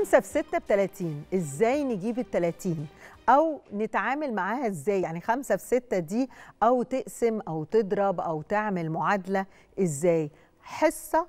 5 في 6 ب 30، ازاي نجيب ال 30 او نتعامل معاها ازاي؟ يعني 5 في 6 دي او تقسم او تضرب او تعمل معادله ازاي؟ حصه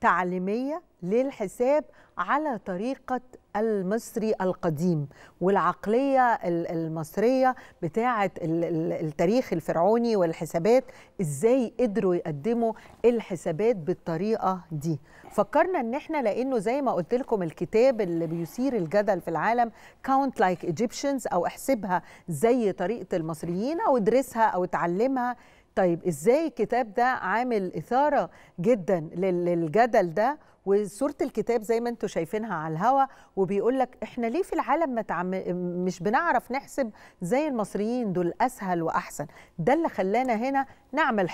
تعليميه للحساب على طريقه المصري القديم والعقليه المصريه بتاعه التاريخ الفرعوني والحسابات، ازاي قدروا يقدموا الحسابات بالطريقه دي. فكرنا ان احنا لانه زي ما قلت لكم الكتاب اللي بيثير الجدل في العالم Count Like Egyptians او احسبها زي طريقه المصريين او ادرسها او اتعلمها. طيب ازاي الكتاب ده عامل اثاره جدا للجدل ده، وصوره الكتاب زي ما انتم شايفينها على الهوا، وبيقول لك احنا ليه في العالم مش بنعرف نحسب زي المصريين دول، اسهل واحسن. ده اللي خلانا هنا نعمل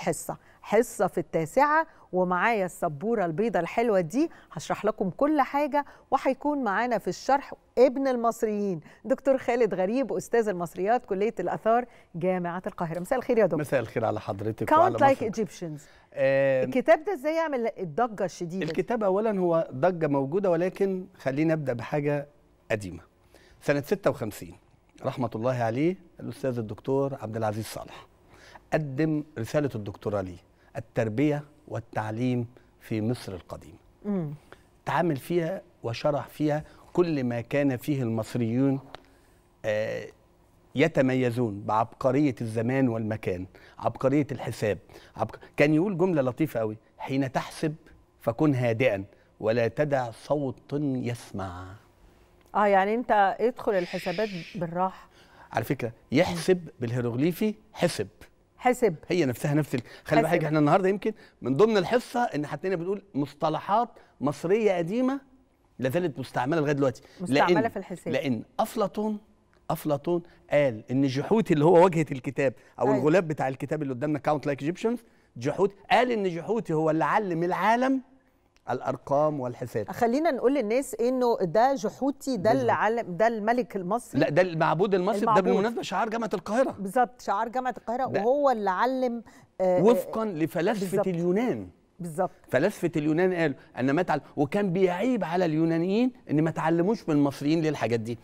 حصه في التاسعه، ومعايا السبوره البيضه الحلوه دي هشرح لكم كل حاجه، وهيكون معانا في الشرح ابن المصريين دكتور خالد غريب استاذ المصريات كليه الاثار جامعه القاهره. مساء الخير يا دكتور. مساء الخير على حضرتك وعلى Count Like Egyptians. الكتاب ده ازاي يعمل الضجه الشديده؟ الكتاب اولا هو ضجه موجوده، ولكن خلينا نبدا بحاجه قديمه. سنه 56 رحمه الله عليه الاستاذ الدكتور عبد العزيز صالح قدم رساله الدكتوراه ليه التربيه والتعليم في مصر القديمه. تعامل فيها وشرح فيها كل ما كان فيه المصريون يتميزون بعبقرية الزمان والمكان، عبقرية الحساب. كان يقول جملة لطيفة قوي: حين تحسب فكن هادئا ولا تدع صوت يسمع. يعني انت ادخل الحسابات بالراحة. على فكرة يحسب بالهيروغليفي حسب هي نفسها نفس. خلي بالك احنا النهارده يمكن من ضمن الحصة ان حتينا بنقول مصطلحات مصرية قديمة لا زالت مستعملة لغاية دلوقتي، مستعملة في الحساب، لأن أفلاطون قال إن جحوتي اللي هو واجهة الكتاب أو الغلاب بتاع الكتاب اللي قدامنا Count Like Egyptians، جحوتي قال إن جحوتي هو اللي علم العالم الأرقام والحساب. خلينا نقول للناس إنه ده جحوتي ده اللي علم، ده الملك المصري، لا ده المعبود المصري. ده بالمناسبة شعار جامعة القاهرة. بالظبط، شعار جامعة القاهرة، وهو اللي علم وفقا لفلسفة اليونان. بالظبط، فلسفه اليونان قالوا ان ما وكان بيعيب على اليونانيين ان ما تعلموش من المصريين للحاجات دي.